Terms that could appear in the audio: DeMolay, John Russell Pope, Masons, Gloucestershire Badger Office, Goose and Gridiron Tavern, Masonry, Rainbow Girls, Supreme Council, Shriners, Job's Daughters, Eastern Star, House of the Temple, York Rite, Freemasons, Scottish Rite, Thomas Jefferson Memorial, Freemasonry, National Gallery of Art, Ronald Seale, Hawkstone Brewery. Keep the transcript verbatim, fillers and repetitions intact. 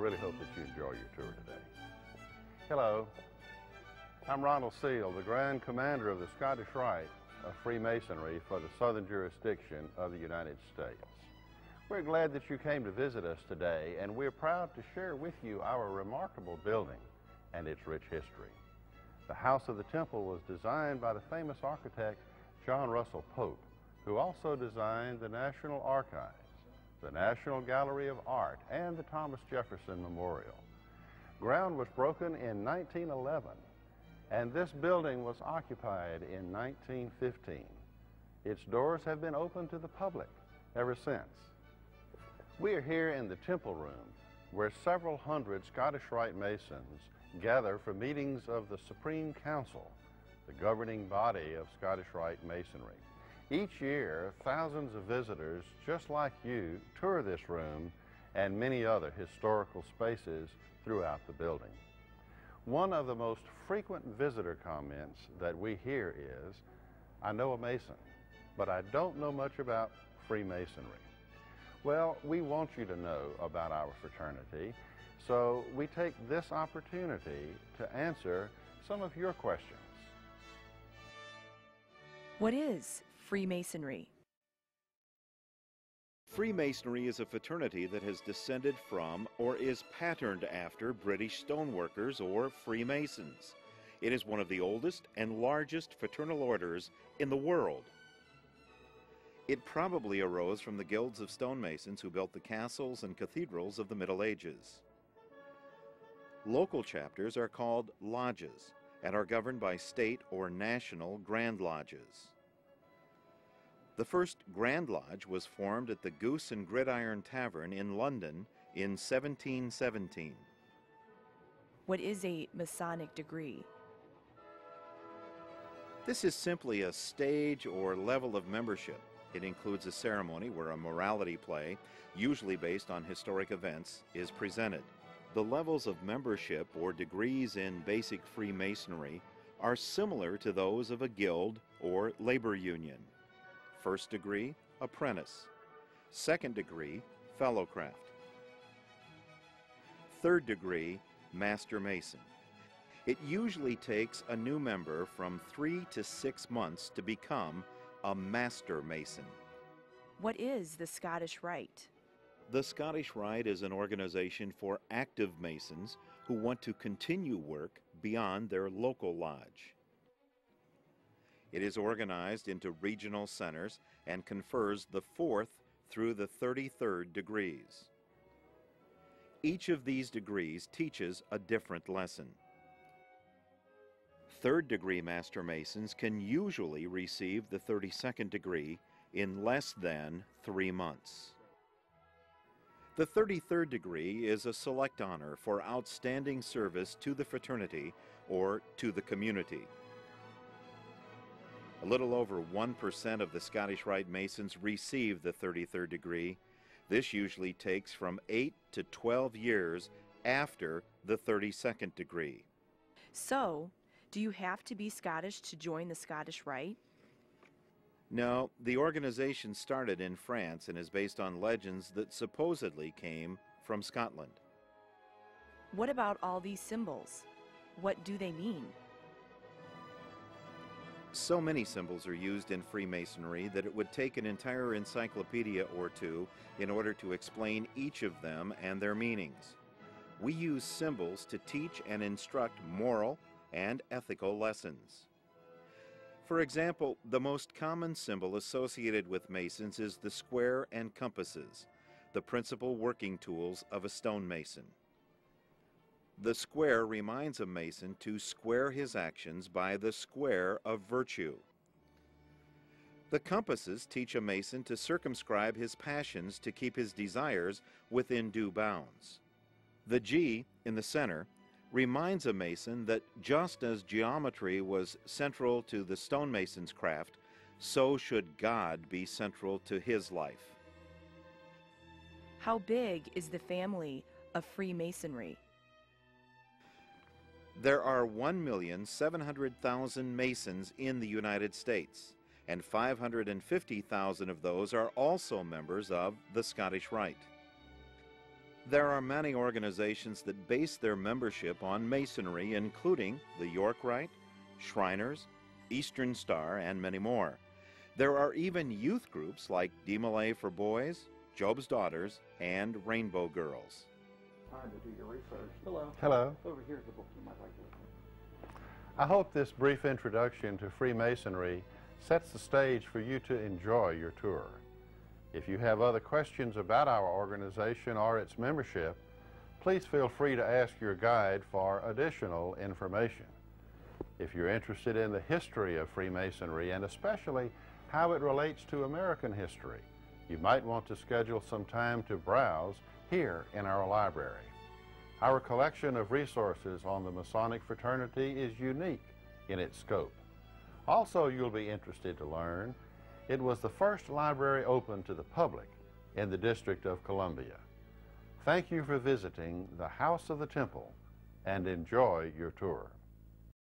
really hope that you enjoy your tour today. Hello, I'm Ronald Seale, the Grand Commander of the Scottish Rite of Freemasonry for the Southern Jurisdiction of the United States. We're glad that you came to visit us today, and we're proud to share with you our remarkable building and its rich history. The House of the Temple was designed by the famous architect John Russell Pope, who also designed the National Archives, the National Gallery of Art, and the Thomas Jefferson Memorial. Ground was broken in nineteen eleven, and this building was occupied in nineteen fifteen. Its doors have been open to the public ever since. We are here in the Temple Room, where several hundred Scottish Rite Masons gather for meetings of the Supreme Council, the governing body of Scottish Rite Masonry. Each year, thousands of visitors, just like you, tour this room and many other historical spaces throughout the building. One of the most frequent visitor comments that we hear is, "I know a Mason, but I don't know much about Freemasonry." Well, we want you to know about our fraternity, so we take this opportunity to answer some of your questions. What is Freemasonry? Freemasonry is a fraternity that has descended from or is patterned after British stoneworkers or Freemasons. It is one of the oldest and largest fraternal orders in the world. It probably arose from the guilds of stonemasons who built the castles and cathedrals of the Middle Ages. Local chapters are called lodges and are governed by state or national grand lodges. The first Grand Lodge was formed at the Goose and Gridiron Tavern in London in seventeen seventeen. What is a Masonic degree? This is simply a stage or level of membership. It includes a ceremony where a morality play, usually based on historic events, is presented. The levels of membership or degrees in basic Freemasonry are similar to those of a guild or labor union. First degree, apprentice. Second degree, fellowcraft. Third degree, master mason. It usually takes a new member from three to six months to become a master mason. What is the Scottish Rite? The Scottish Rite is an organization for active masons who want to continue work beyond their local lodge. It is organized into regional centers and confers the fourth through the thirty-third degrees. Each of these degrees teaches a different lesson. Third degree Master Masons can usually receive the thirty-second degree in less than three months. The thirty-third degree is a select honor for outstanding service to the fraternity or to the community. A little over one percent of the Scottish Rite Masons receive the thirty-third degree. This usually takes from eight to twelve years after the thirty-second degree. So, do you have to be Scottish to join the Scottish Rite? No, the organization started in France and is based on legends that supposedly came from Scotland. What about all these symbols? What do they mean? So many symbols are used in Freemasonry that it would take an entire encyclopedia or two in order to explain each of them and their meanings. We use symbols to teach and instruct moral and ethical lessons. For example, the most common symbol associated with Masons is the square and compasses, the principal working tools of a stonemason. The square reminds a Mason to square his actions by the square of virtue. The compasses teach a Mason to circumscribe his passions to keep his desires within due bounds. The G in the center reminds a Mason that just as geometry was central to the stonemason's craft, so should God be central to his life. How big is the family of Freemasonry? There are one million seven hundred thousand Masons in the United States, and five hundred fifty thousand of those are also members of the Scottish Rite. There are many organizations that base their membership on Masonry, including the York Rite, Shriners, Eastern Star, and many more. There are even youth groups like DeMolay for boys, Job's Daughters, and Rainbow Girls. Time to do your research. Hello. Hello. Over here's the book you might like to look at. I hope this brief introduction to Freemasonry sets the stage for you to enjoy your tour. If you have other questions about our organization or its membership, please feel free to ask your guide for additional information. If you're interested in the history of Freemasonry, and especially how it relates to American history, you might want to schedule some time to browse here in our library. Our collection of resources on the Masonic fraternity is unique in its scope. Also, you'll be interested to learn it was the first library open to the public in the District of Columbia. Thank you for visiting the House of the Temple, and enjoy your tour.